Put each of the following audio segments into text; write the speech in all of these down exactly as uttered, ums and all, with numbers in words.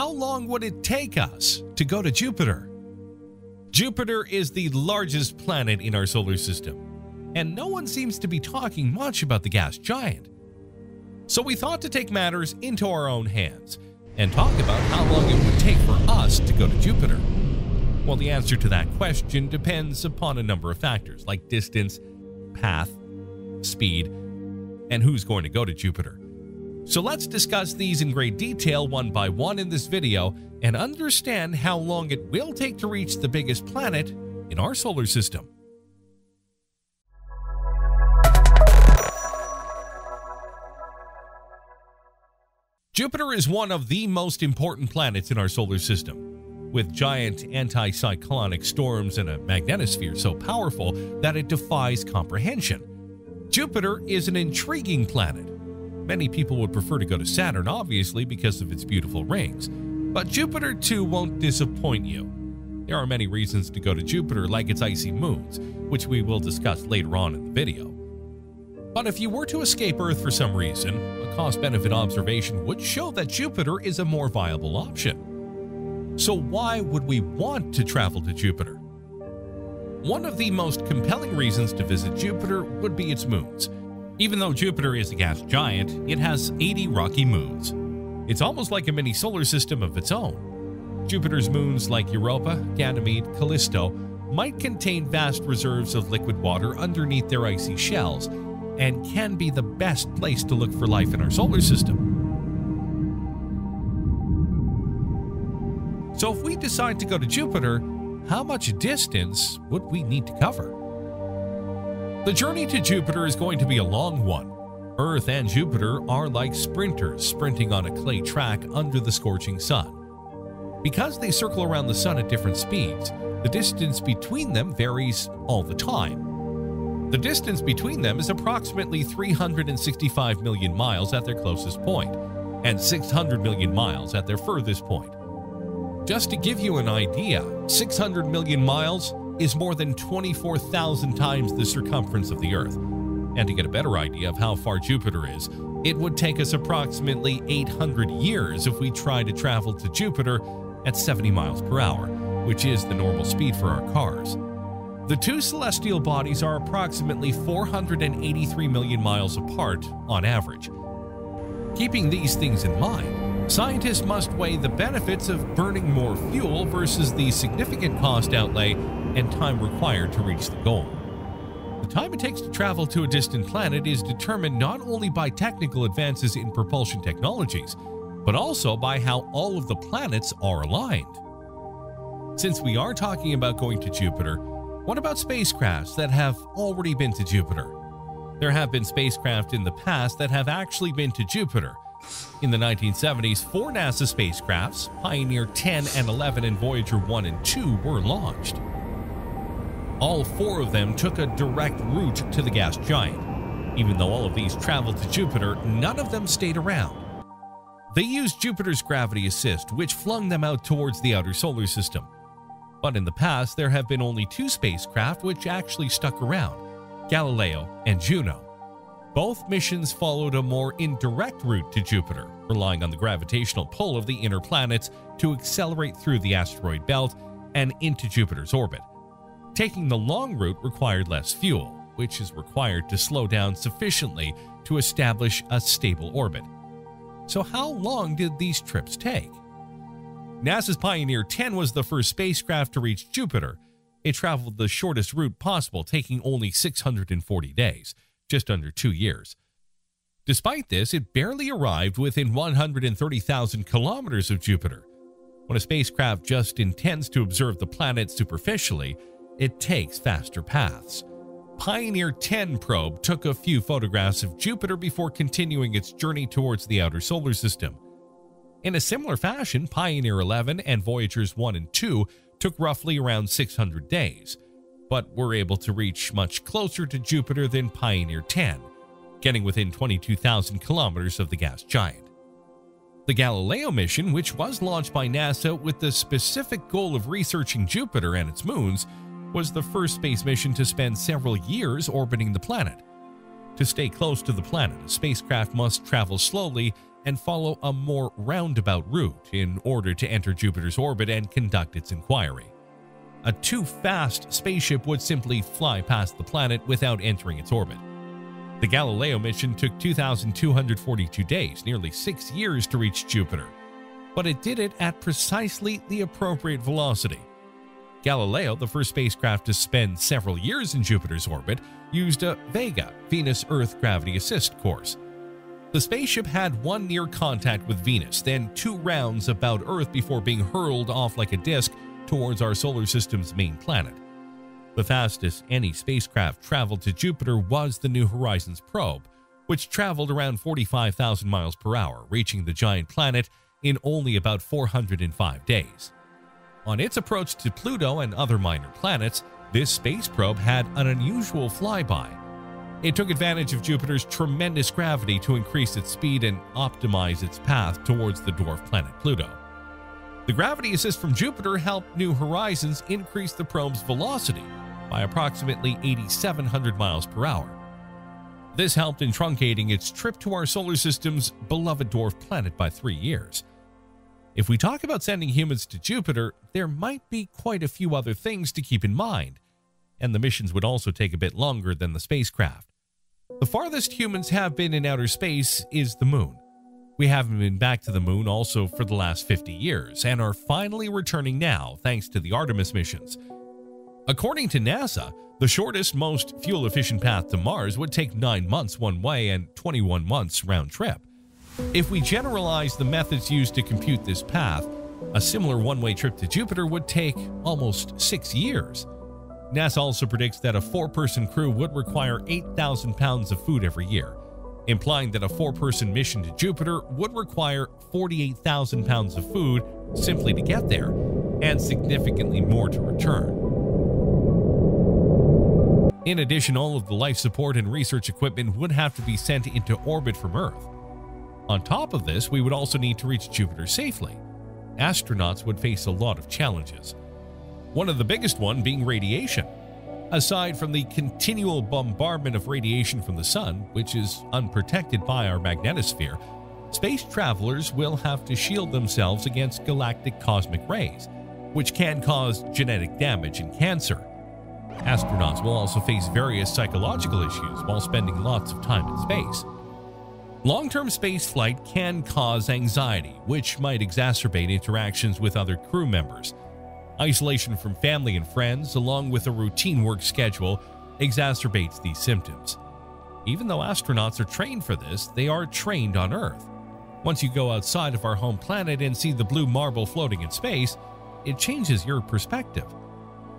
How long would it take us to go to Jupiter? Jupiter is the largest planet in our solar system, and no one seems to be talking much about the gas giant. So we thought to take matters into our own hands and talk about how long it would take for us to go to Jupiter. Well, the answer to that question depends upon a number of factors like distance, path, speed, and who's going to go to Jupiter. So let's discuss these in great detail one by one in this video and understand how long it will take to reach the biggest planet in our solar system. Jupiter is one of the most important planets in our solar system, with giant anticyclonic storms and a magnetosphere so powerful that it defies comprehension. Jupiter is an intriguing planet. Many people would prefer to go to Saturn, obviously, because of its beautiful rings. But Jupiter, too, won't disappoint you. There are many reasons to go to Jupiter, like its icy moons, which we will discuss later on in the video. But if you were to escape Earth for some reason, a cost-benefit observation would show that Jupiter is a more viable option. So why would we want to travel to Jupiter? One of the most compelling reasons to visit Jupiter would be its moons. Even though Jupiter is a gas giant, it has eighty rocky moons. It's almost like a mini solar system of its own. Jupiter's moons like Europa, Ganymede, Callisto might contain vast reserves of liquid water underneath their icy shells and can be the best place to look for life in our solar system. So if we decide to go to Jupiter, how much distance would we need to cover? The journey to Jupiter is going to be a long one. Earth and Jupiter are like sprinters sprinting on a clay track under the scorching sun. Because they circle around the sun at different speeds, the distance between them varies all the time. The distance between them is approximately three hundred sixty-five million miles at their closest point, and six hundred million miles at their furthest point. Just to give you an idea, six hundred million miles is more than twenty-four thousand times the circumference of the Earth. And to get a better idea of how far Jupiter is, it would take us approximately eight hundred years if we tried to travel to Jupiter at seventy miles per hour, which is the normal speed for our cars. The two celestial bodies are approximately four hundred eighty-three million miles apart on average. Keeping these things in mind, scientists must weigh the benefits of burning more fuel versus the significant cost outlay and time required to reach the goal. The time it takes to travel to a distant planet is determined not only by technical advances in propulsion technologies, but also by how all of the planets are aligned. Since we are talking about going to Jupiter, what about spacecrafts that have already been to Jupiter? There have been spacecraft in the past that have actually been to Jupiter. In the nineteen seventies, four NASA spacecrafts, Pioneer ten and eleven and Voyager one and two, were launched. All four of them took a direct route to the gas giant. Even though all of these traveled to Jupiter, none of them stayed around. They used Jupiter's gravity assist, which flung them out towards the outer solar system. But in the past, there have been only two spacecraft which actually stuck around, Galileo and Juno. Both missions followed a more indirect route to Jupiter, relying on the gravitational pull of the inner planets to accelerate through the asteroid belt and into Jupiter's orbit. Taking the long route required less fuel, which is required to slow down sufficiently to establish a stable orbit. So how long did these trips take? NASA's Pioneer ten was the first spacecraft to reach Jupiter. It traveled the shortest route possible, taking only six hundred forty days, just under two years. Despite this, it barely arrived within one hundred thirty thousand kilometers of Jupiter. When a spacecraft just intends to observe the planet superficially, it takes faster paths. Pioneer ten probe took a few photographs of Jupiter before continuing its journey towards the outer solar system. In a similar fashion, Pioneer eleven and Voyagers one and two took roughly around six hundred days, but were able to reach much closer to Jupiter than Pioneer ten, getting within twenty-two thousand kilometers of the gas giant. The Galileo mission, which was launched by NASA with the specific goal of researching Jupiter and its moons, was the first space mission to spend several years orbiting the planet. To stay close to the planet, a spacecraft must travel slowly and follow a more roundabout route in order to enter Jupiter's orbit and conduct its inquiry. A too-fast spaceship would simply fly past the planet without entering its orbit. The Galileo mission took two thousand two hundred forty-two days, nearly six years, to reach Jupiter, but it did it at precisely the appropriate velocity. Galileo, the first spacecraft to spend several years in Jupiter's orbit, used a Vega Venus-Earth gravity assist course. The spaceship had one near contact with Venus, then two rounds about Earth before being hurled off like a disc towards our solar system's main planet. The fastest any spacecraft traveled to Jupiter was the New Horizons probe, which traveled around forty-five thousand miles per hour, reaching the giant planet in only about four hundred five days. On its approach to Pluto and other minor planets, this space probe had an unusual flyby. It took advantage of Jupiter's tremendous gravity to increase its speed and optimize its path towards the dwarf planet Pluto. The gravity assist from Jupiter helped New Horizons increase the probe's velocity by approximately eighty-seven hundred miles per hour. This helped in truncating its trip to our solar system's beloved dwarf planet by three years. If we talk about sending humans to Jupiter, there might be quite a few other things to keep in mind, and the missions would also take a bit longer than the spacecraft. The farthest humans have been in outer space is the Moon. We haven't been back to the Moon also for the last fifty years, and are finally returning now thanks to the Artemis missions. According to NASA, the shortest, most fuel-efficient path to Mars would take nine months one way and twenty-one months round trip. If we generalize the methods used to compute this path, a similar one-way trip to Jupiter would take almost six years. NASA also predicts that a four-person crew would require eight thousand pounds of food every year, implying that a four-person mission to Jupiter would require forty-eight thousand pounds of food simply to get there, and significantly more to return. In addition, all of the life support and research equipment would have to be sent into orbit from Earth. On top of this, we would also need to reach Jupiter safely. Astronauts would face a lot of challenges. One of the biggest one being radiation. Aside from the continual bombardment of radiation from the sun, which is unprotected by our magnetosphere, space travelers will have to shield themselves against galactic cosmic rays, which can cause genetic damage and cancer. Astronauts will also face various psychological issues while spending lots of time in space. Long-term space flight can cause anxiety, which might exacerbate interactions with other crew members. Isolation from family and friends, along with a routine work schedule, exacerbates these symptoms. Even though astronauts are trained for this, they are trained on Earth. Once you go outside of our home planet and see the blue marble floating in space, it changes your perspective.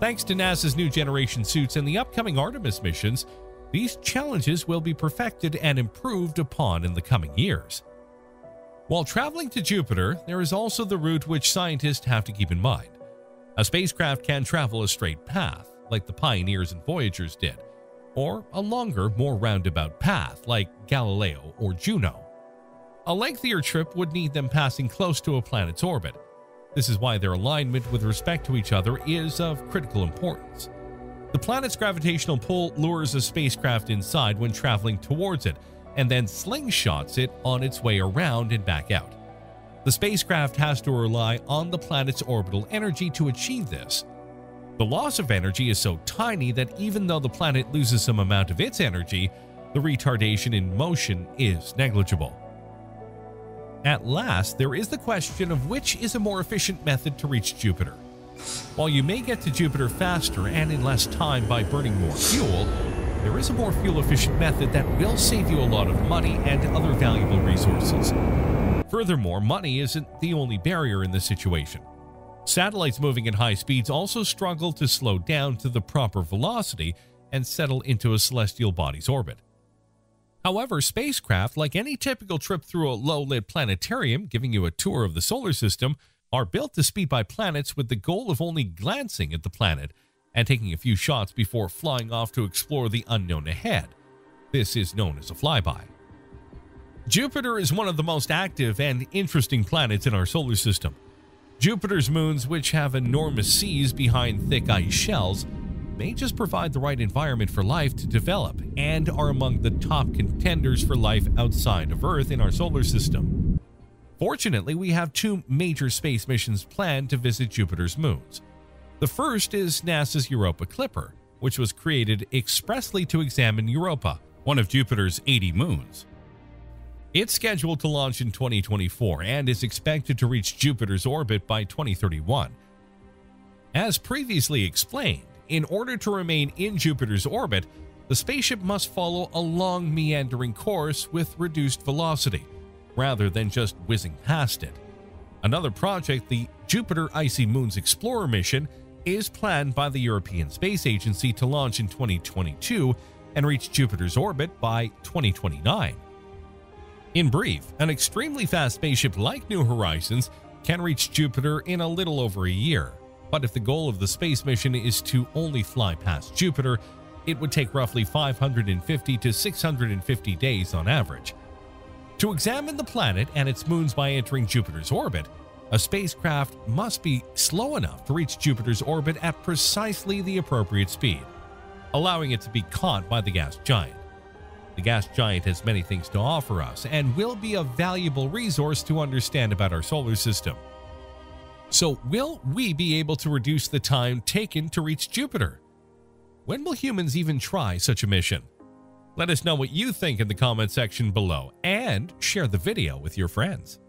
Thanks to NASA's new generation suits and the upcoming Artemis missions, these challenges will be perfected and improved upon in the coming years. While traveling to Jupiter, there is also the route which scientists have to keep in mind. A spacecraft can travel a straight path, like the Pioneers and Voyagers did, or a longer, more roundabout path, like Galileo or Juno. A lengthier trip would need them passing close to a planet's orbit. This is why their alignment with respect to each other is of critical importance. The planet's gravitational pull lures a spacecraft inside when traveling towards it, and then slingshots it on its way around and back out. The spacecraft has to rely on the planet's orbital energy to achieve this. The loss of energy is so tiny that even though the planet loses some amount of its energy, the retardation in motion is negligible. At last, there is the question of which is a more efficient method to reach Jupiter. While you may get to Jupiter faster and in less time by burning more fuel, there is a more fuel-efficient method that will save you a lot of money and other valuable resources. Furthermore, money isn't the only barrier in this situation. Satellites moving at high speeds also struggle to slow down to the proper velocity and settle into a celestial body's orbit. However, spacecraft, like any typical trip through a low-lit planetarium giving you a tour of the solar system, are built to speed by planets with the goal of only glancing at the planet and taking a few shots before flying off to explore the unknown ahead. This is known as a flyby. Jupiter is one of the most active and interesting planets in our solar system. Jupiter's moons, which have enormous seas behind thick ice shells, may just provide the right environment for life to develop and are among the top contenders for life outside of Earth in our solar system. Fortunately, we have two major space missions planned to visit Jupiter's moons. The first is NASA's Europa Clipper, which was created expressly to examine Europa, one of Jupiter's eighty moons. It's scheduled to launch in twenty twenty-four and is expected to reach Jupiter's orbit by twenty thirty-one. As previously explained, in order to remain in Jupiter's orbit, the spaceship must follow a long meandering course with reduced velocity, rather than just whizzing past it. Another project, the Jupiter Icy Moons Explorer mission, is planned by the European Space Agency to launch in twenty twenty-two and reach Jupiter's orbit by twenty twenty-nine. In brief, an extremely fast spaceship like New Horizons can reach Jupiter in a little over a year. But if the goal of the space mission is to only fly past Jupiter, it would take roughly five hundred fifty to six hundred fifty days on average. To examine the planet and its moons by entering Jupiter's orbit, a spacecraft must be slow enough to reach Jupiter's orbit at precisely the appropriate speed, allowing it to be caught by the gas giant. The gas giant has many things to offer us and will be a valuable resource to understand about our solar system. So, will we be able to reduce the time taken to reach Jupiter? When will humans even try such a mission? Let us know what you think in the comment section below and share the video with your friends.